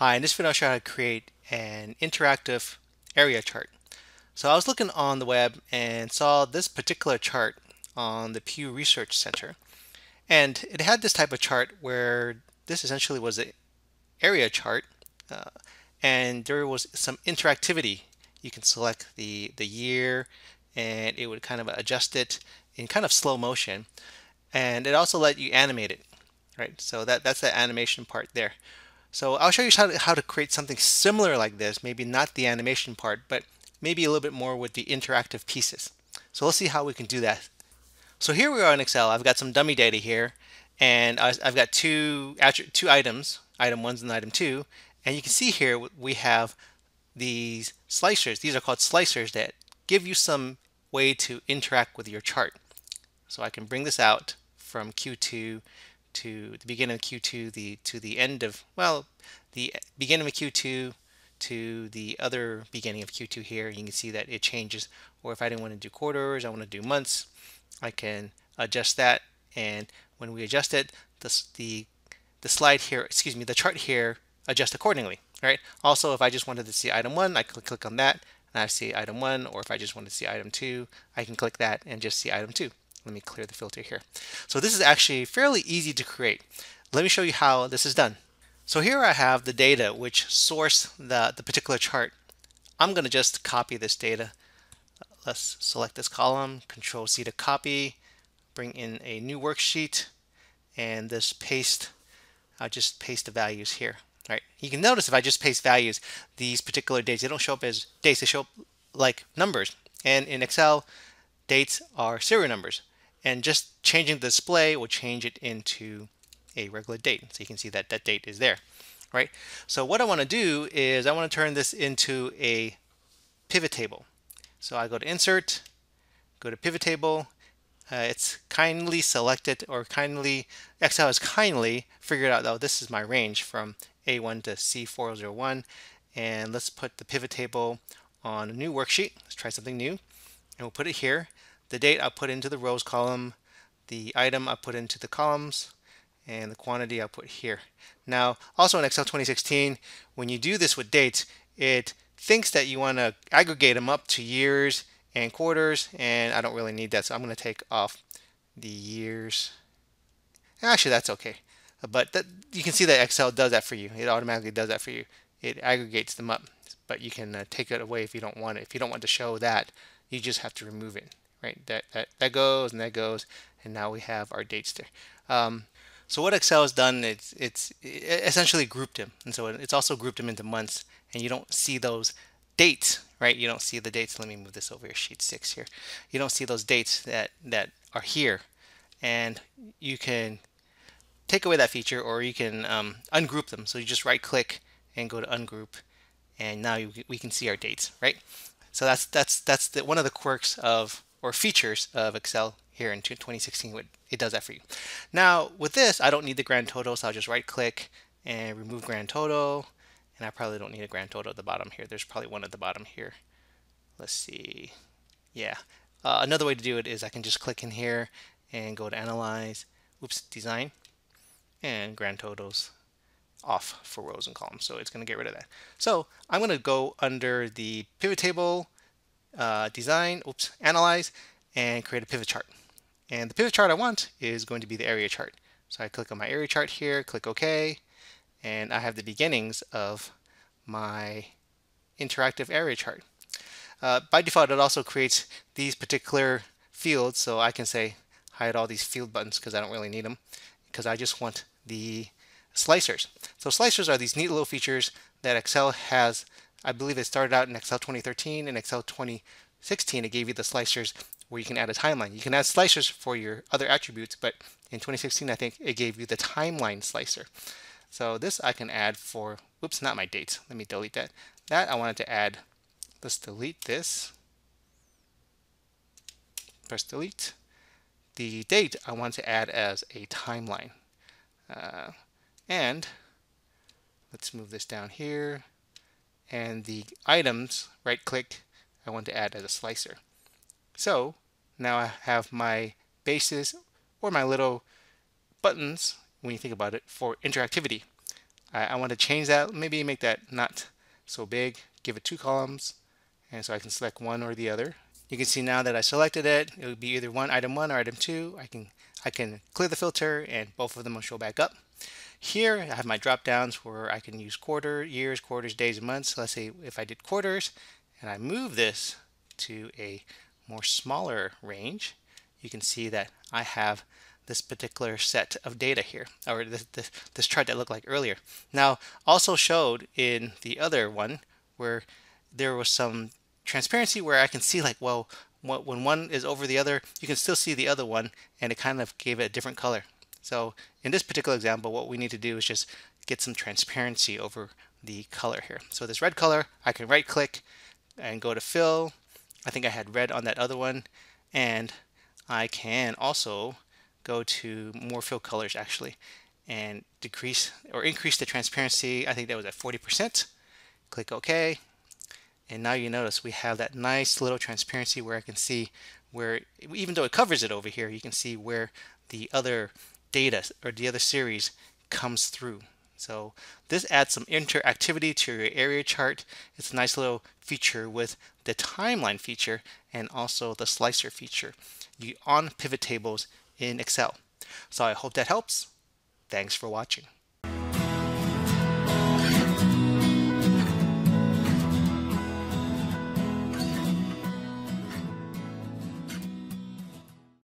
Hi, in this video I'll show you how to create an interactive area chart. So I was looking on the web and saw this particular chart on the Pew Research Center. And it had this type of chart where this essentially was an area chart and there was some interactivity. You can select the year and it would kind of adjust it in kind of slow motion. And it also let you animate it, right? So that's the animation part there. So I'll show you how to create something similar like this, maybe not the animation part, but maybe a little bit more with the interactive pieces. So let's see how we can do that. So here we are in Excel. I've got some dummy data here, and I've got two items, item 1 and item 2, and you can see here we have these slicers. These are called slicers that give you some way to interact with your chart. So I can bring this out from Q2 to the beginning of Q2, to the end of, well, the beginning of Q2 to the other beginning of Q2 here. You can see that it changes. Or if I didn't want to do quarters, I want to do months, I can adjust that. And when we adjust it, the slide here, excuse me, the chart here adjusts accordingly, right? Also, if I just wanted to see item 1, I could click on that and I see item 1. Or if I just want to see item 2, I can click that and just see item 2. Let me clear the filter here. So this is actually fairly easy to create. Let me show you how this is done. So here I have the data which source the particular chart. I'm going to just copy this data. Let's select this column, Control C to copy, bring in a new worksheet, and this paste. I'll just paste the values here. All right. You can notice if I just paste values, these particular dates, they don't show up as dates, they show up like numbers. And in Excel, dates are serial numbers. And just changing the display will change it into a regular date. So you can see that that date is there, right? So what I want to do is I want to turn this into a pivot table. So I go to Insert, go to Pivot Table. It's kindly selected, or kindly, Excel has kindly figured out, though, this is my range from A1 to C401. And let's put the pivot table on a new worksheet. Let's try something new. And we'll put it here. The date I'll put into the rows column, the item I'll put into the columns, and the quantity I'll put here. Now, also in Excel 2016, when you do this with dates, it thinks that you want to aggregate them up to years and quarters, and I don't really need that, so I'm going to take off the years. Actually, that's okay. But you can see that Excel does that for you. It automatically does that for you. It aggregates them up, but you can take it away if you don't want it. If you don't want to show that, you just have to remove it. Right, that goes and that goes, and now we have our dates there. So what Excel has done, it essentially grouped them, and so it's also grouped them into months, and you don't see those dates, right? You don't see the dates. Let me move this over to sheet 6 here. You don't see those dates that are here, and you can take away that feature, or you can ungroup them. So you just right-click and go to ungroup, and now we can see our dates, right? So that's one of the quirks of, or features of, Excel here in 2016. It does that for you. Now with this, I don't need the grand total, so I'll just right click and remove grand total. And I probably don't need a grand total at the bottom here. There's probably one at the bottom here. Let's see. Yeah. Another way to do it is I can just click in here and go to Analyze, oops, Design, and grand totals off for rows and columns. So it's going to get rid of that. So I'm going to go under the pivot table, Design, oops, Analyze, and create a pivot chart. And the pivot chart I want is going to be the area chart. So I click on my area chart here, click OK, and I have the beginnings of my interactive area chart. By default, it also creates these particular fields, so I can say hide all these field buttons because I don't really need them, because I just want the slicers. So slicers are these neat little features that Excel has. I believe it started out in Excel 2013 and Excel 2016. It gave you the slicers where you can add a timeline. You can add slicers for your other attributes, but in 2016, I think it gave you the timeline slicer. So this I can add for, whoops, not my dates. Let me delete that. That I wanted to add. Let's delete this. Press delete. The date I want to add as a timeline. And let's move this down here. And the items, right click, I want to add as a slicer. So now I have my bases, or my little buttons, when you think about it, for interactivity. I want to change that, maybe make that not so big, give it two columns, and so I can select one or the other. You can see now that I selected it, it would be either item 1 or item 2. I can clear the filter and both of them will show back up. Here I have my drop downs where I can use quarter, years, quarters, days, and months. So let's say if I did quarters and I move this to a more smaller range, you can see that I have this particular set of data here, or this chart that looked like earlier. Now also showed in the other one where there was some transparency where I can see like, well, when one is over the other, you can still see the other one, and it kind of gave it a different color. So in this particular example, what we need to do is just get some transparency over the color here. So this red color, I can right click and go to fill. I think I had red on that other one, and I can also go to more fill colors actually and decrease or increase the transparency. I think that was at 40%. Click OK. And now you notice we have that nice little transparency where I can see where, even though it covers it over here, you can see where the other data or the other series comes through. So this adds some interactivity to your area chart. It's a nice little feature with the timeline feature and also the slicer feature on pivot tables in Excel. So I hope that helps. Thanks for watching.